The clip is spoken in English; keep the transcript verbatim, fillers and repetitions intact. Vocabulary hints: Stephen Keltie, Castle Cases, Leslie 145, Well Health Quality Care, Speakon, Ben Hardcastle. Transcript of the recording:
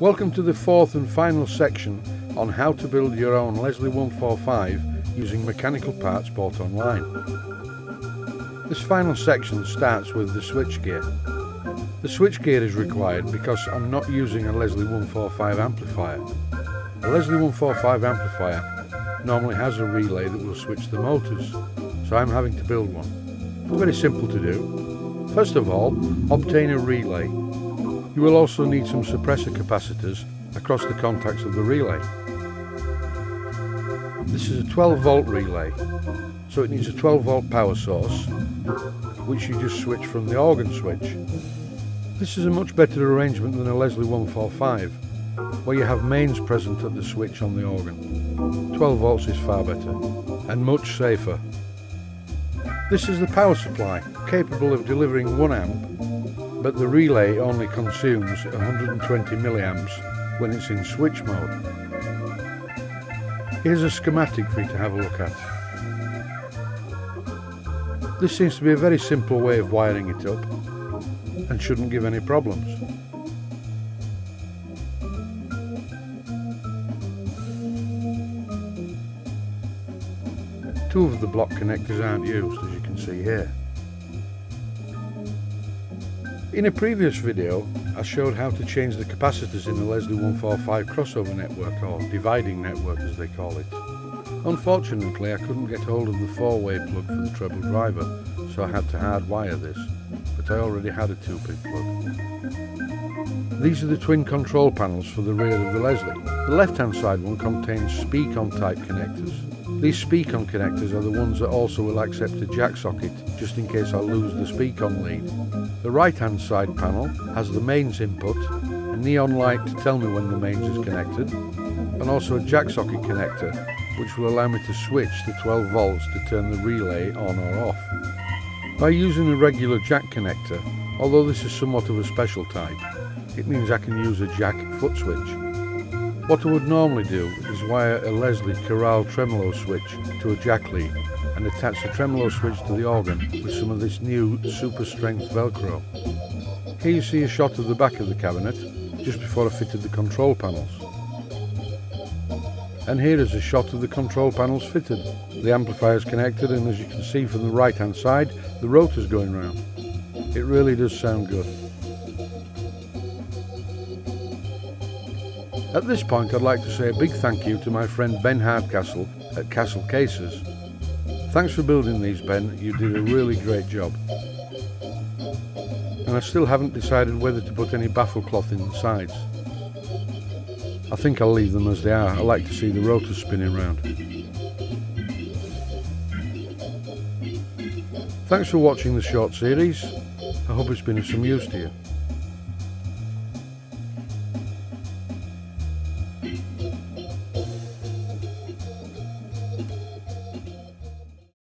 Welcome to the fourth and final section on how to build your own Leslie one forty-five using mechanical parts bought online. This final section starts with the switchgear. The switchgear is required because I'm not using a Leslie one forty-five amplifier. A Leslie one forty-five amplifier normally has a relay that will switch the motors, so I'm having to build one. Very simple to do. First of all, obtain a relay. You will also need some suppressor capacitors across the contacts of the relay. This is a twelve volt relay, so it needs a twelve volt power source, which you just switch from the organ switch. This is a much better arrangement than a Leslie one forty-five, where you have mains present at the switch on the organ. twelve volts is far better, and much safer. This is the power supply, capable of delivering one amp, but the relay only consumes one hundred twenty milliamps when it's in switch mode. Here's a schematic for you to have a look at. This seems to be a very simple way of wiring it up and shouldn't give any problems. Two of the block connectors aren't used, as you can see here. In a previous video, I showed how to change the capacitors in the Leslie one forty-five crossover network, or dividing network as they call it. Unfortunately, I couldn't get hold of the four-way plug for the treble driver, so I had to hardwire this, but I already had a two-pin plug. These are the twin control panels for the rear of the Leslie. The left-hand side one contains Speakon type connectors. These Speakon connectors are the ones that also will accept a jack socket, just in case I lose the Speakon lead. The right hand side panel has the mains input, a neon light to tell me when the mains is connected, and also a jack socket connector which will allow me to switch the twelve volts to turn the relay on or off. By using a regular jack connector, although this is somewhat of a special type, it means I can use a jack foot switch. What I would normally do is wire a Leslie chorale tremolo switch to a jack lead and attach the tremolo switch to the organ with some of this new super strength velcro. Here you see a shot of the back of the cabinet just before I fitted the control panels. And here is a shot of the control panels fitted. The amplifier is connected, and as you can see from the right hand side, the rotor's going round. It really does sound good. At this point, I'd like to say a big thank you to my friend Ben Hardcastle at Castle Cases. Thanks for building these, Ben, you did a really great job. And I still haven't decided whether to put any baffle cloth in the sides. I think I'll leave them as they are. I like to see the rotor spinning round. Thanks for watching the short series. I hope it's been of some use to you.